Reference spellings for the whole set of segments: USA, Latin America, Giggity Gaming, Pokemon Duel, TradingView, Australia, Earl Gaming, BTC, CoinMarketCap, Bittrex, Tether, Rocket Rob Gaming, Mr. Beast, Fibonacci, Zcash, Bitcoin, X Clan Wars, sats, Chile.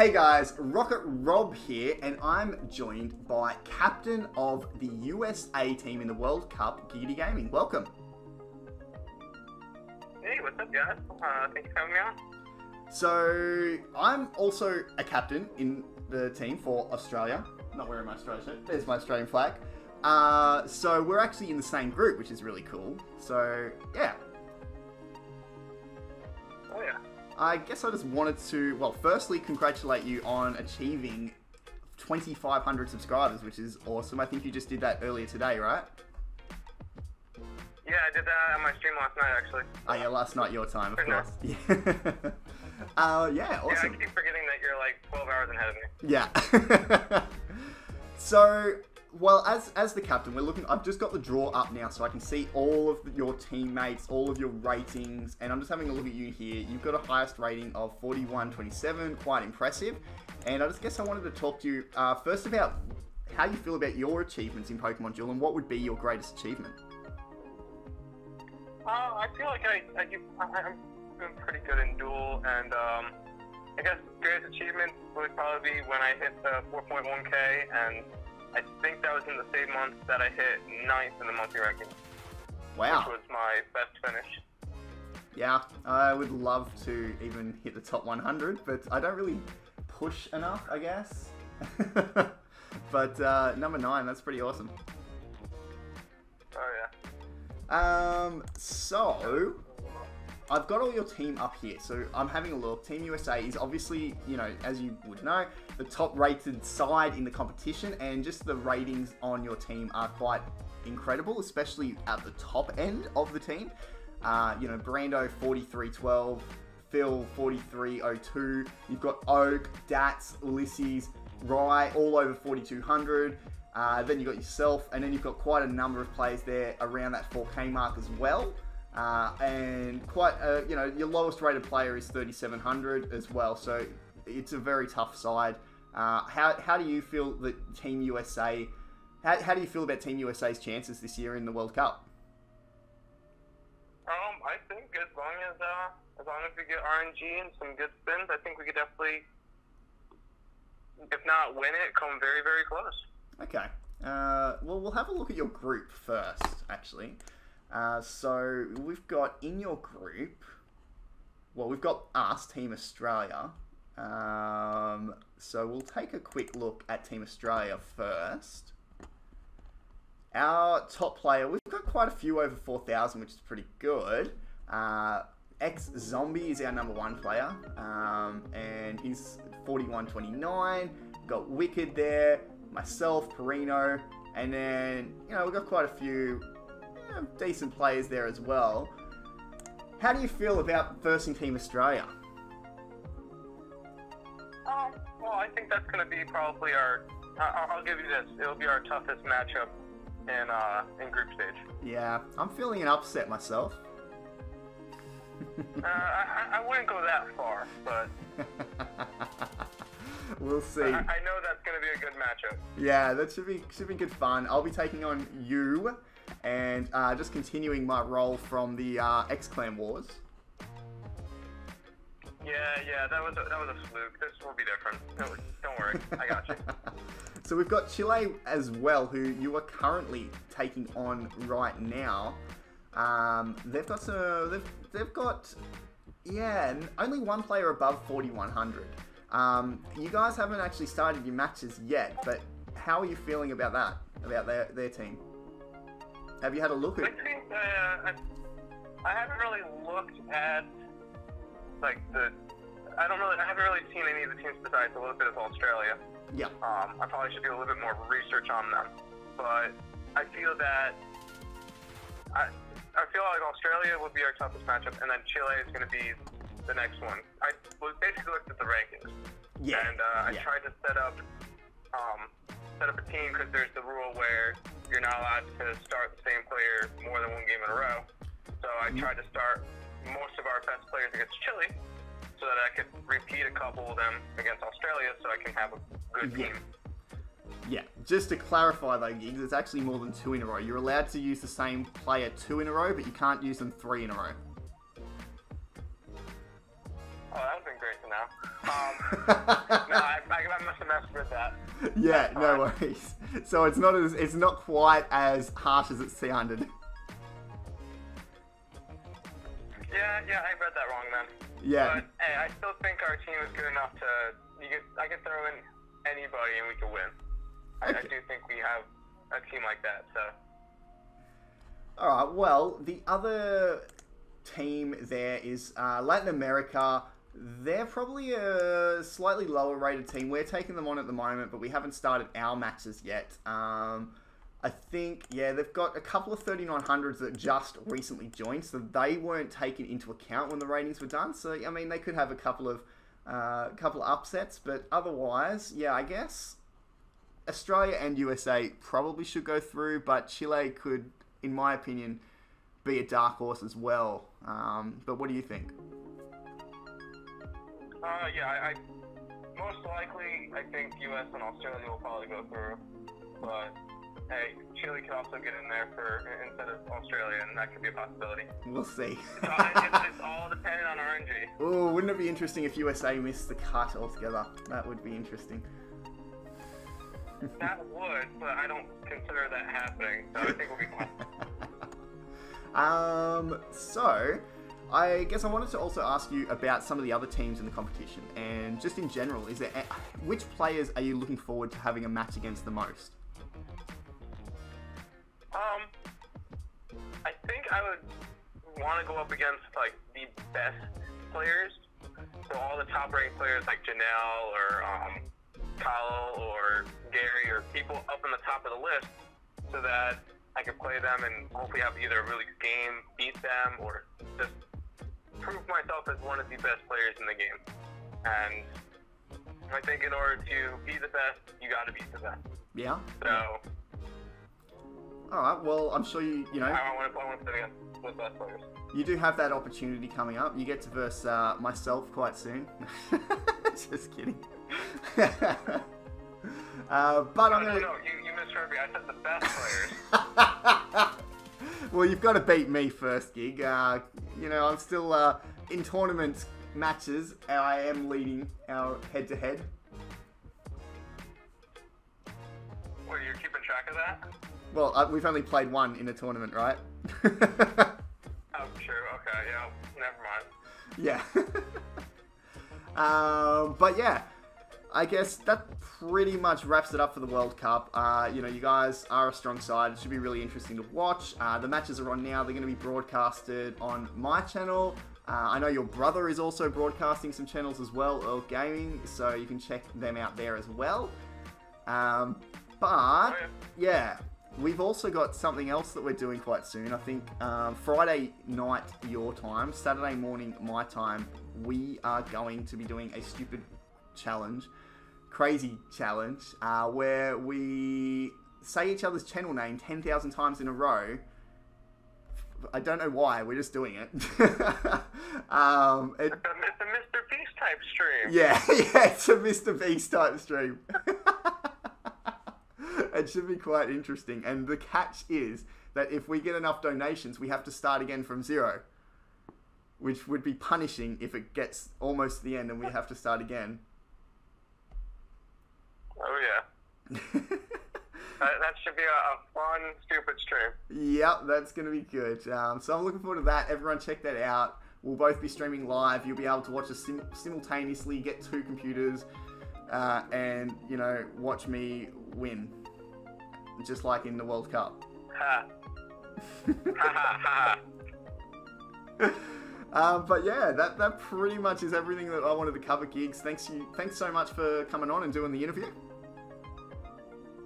Hey guys, Rocket Rob here, and I'm joined by captain of the USA team in the World Cup, Giggity Gaming. Welcome. Hey, what's up guys? Thanks for having me on. So, I'm also a captain in the team for Australia. I'm not wearing my Australian shirt. There's my Australian flag. So, we're actually in the same group, which is really cool. So, yeah. Oh yeah. I guess I just wanted to, well, firstly, congratulate you on achieving 2,500 subscribers, which is awesome. I think you just did that earlier today, right? Yeah, I did that on my stream last night, actually. Oh, yeah, last night your time, of course. Yeah. Yeah, awesome. Yeah, I keep forgetting that you're, like, 12 hours ahead of me. Yeah. So, well, as the captain, we're looking. I've just got the draw up now, so I can see all of your teammates, all of your ratings, and I'm just having a look at you here. You've got a highest rating of 4127, quite impressive. And I just guess I wanted to talk to you first about how you feel about your achievements in Pokemon Duel, and what would be your greatest achievement? I feel like I'm doing pretty good in Duel, and I guess greatest achievement would probably be when I hit the 4.1K, and I think that was in the same month that I hit 9th in the monthly ranking. Wow. Which was my best finish. Yeah, I would love to even hit the top 100, but I don't really push enough, I guess. But number 9, that's pretty awesome. Oh, yeah. So, I've got all your team up here, so I'm having a look. Team USA is obviously, you know, as you would know, the top rated side in the competition, and just the ratings on your team are quite incredible, especially at the top end of the team. You know, Brando 4312, Phil 4302, you've got Oak, Dats, Ulysses, Rye, all over 4200. Then you've got yourself, and then you've got quite a number of players there around that 4K mark as well. And quite, you know, your lowest rated player is 3,700 as well, so it's a very tough side. How do you feel that Team USA, how do you feel about Team USA's chances this year in the World Cup? I think as long as we get RNG and some good spins, I think we could definitely, if not win it, come very, very close. Okay. Well, we'll have a look at your group first, actually. So we've got in your group, well, we've got us, Team Australia. So we'll take a quick look at Team Australia first. Our top player, we've got quite a few over 4,000, which is pretty good. X Zombie is our number one player, and he's 4129. Got Wicked there, myself, Perino, and then, you know, we've got quite a few decent players there as well. How do you feel about versing Team Australia? Well, I think that's going to be probably our, I'll give you this, it'll be our toughest matchup in group stage. Yeah, I'm feeling an upset myself. I wouldn't go that far, but we'll see. I know that's going to be a good matchup. Yeah, that should be good fun. I'll be taking on you, and just continuing my role from the X Clan Wars. Yeah, that was a fluke. This will be different. Don't worry, I got you. So we've got Chile as well, who you are currently taking on right now. They've got some. They've got, yeah, only one player above 4100. You guys haven't actually started your matches yet, but how are you feeling about that? About their team? Have you had a look at? I haven't really looked at I haven't really seen any of the teams besides a little bit of Australia. Yeah. I probably should do a little bit more research on them, but I feel that I feel like Australia would be our toughest matchup, and then Chile is going to be the next one. I basically looked at the rankings. Yeah. And I tried to set up a team, because there's the rule where you're not allowed to start the same player more than one game in a row. So I tried to start most of our best players against Chile, so that I could repeat a couple of them against Australia, so I can have a good team. Yeah, just to clarify though, Giggs, it's actually more than 2 in a row. You're allowed to use the same player 2 in a row, but you can't use them 3 in a row. Oh, that's been great to know. No, I must have messed with that. Yeah, no worries. So it's not as, it's not quite as harsh as it sounded. Yeah, I read that wrong then. Yeah. But hey, I still think our team is good enough to. I could throw in anybody and we could win. Okay. I do think we have a team like that. So. All right. Well, the other team there is Latin America. They're probably a slightly lower rated team. We're taking them on at the moment, but we haven't started our matches yet. I think, yeah, they've got a couple of 3900s that just recently joined, so they weren't taken into account when the ratings were done. So, I mean, they could have a couple of upsets, but otherwise, yeah, I guess Australia and USA probably should go through, but Chile could, in my opinion, be a dark horse as well. But what do you think? Yeah, I most likely, I think US and Australia will probably go through, but hey, Chile could also get in there for instead of Australia, and that could be a possibility. We'll see. It's all dependent on RNG. Ooh, wouldn't it be interesting if USA missed the cut altogether? That would be interesting. That would, but I don't consider that happening, so I think we'll be fine. So, I guess I wanted to also ask you about some of the other teams in the competition, and just in general, is there which players are you looking forward to having a match against the most? I think I would want to go up against, like, the best players. So all the top-ranked players like Janelle or Kyle or Gary or people up in the top of the list so that I can play them and hopefully have either a really good game, beat them, or just prove myself as one of the best players in the game. And I think in order to be the best, you got to be the best. Yeah. So... All right. Well, I'm sure you know. I want to play against the best players. You do have that opportunity coming up. You get to verse myself quite soon. Just kidding. But I'm gonna. No, you misheard me. I said the best players. Well, you've got to beat me first, Gig. You know, I'm still in tournament matches. I am leading our head-to-head. Well, you're keeping track of that. Well, we've only played one in a tournament, right? Oh, true. Okay, yeah. Never mind. Yeah. But yeah, I guess that pretty much wraps it up for the World Cup. You know, you guys are a strong side. It should be really interesting to watch. The matches are on now. They're going to be broadcasted on my channel. I know your brother is also broadcasting some channels as well, Earl Gaming, so you can check them out there as well. But, yeah. We've also got something else that we're doing quite soon. I think Friday night, your time, Saturday morning, my time, we are going to be doing a stupid challenge, crazy challenge, where we say each other's channel name 10,000 times in a row. I don't know why, we're just doing it. It's a Mr. Beast type stream. Yeah, it's a Mr. Beast type stream. It should be quite interesting, and the catch is that if we get enough donations, we have to start again from zero, which would be punishing if it gets almost to the end and we have to start again. Oh yeah. That should be a fun, stupid stream. Yep, that's going to be good. So I'm looking forward to that. Everyone check that out. We'll both be streaming live. You'll be able to watch us simultaneously, get two computers, and, you know, watch me win. Just like in the World Cup. Ha. Ha ha. But yeah, that pretty much is everything that I wanted to cover, Gigs. Thanks so much for coming on and doing the interview.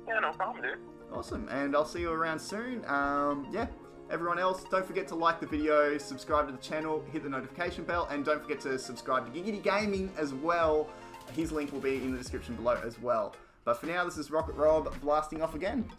Yeah, no problem, dude. Awesome, and I'll see you around soon. Yeah, everyone else, don't forget to like the video, subscribe to the channel, hit the notification bell, and don't forget to subscribe to Giggity Gaming as well. His link will be in the description below as well. But for now, this is Rocket Rob blasting off again.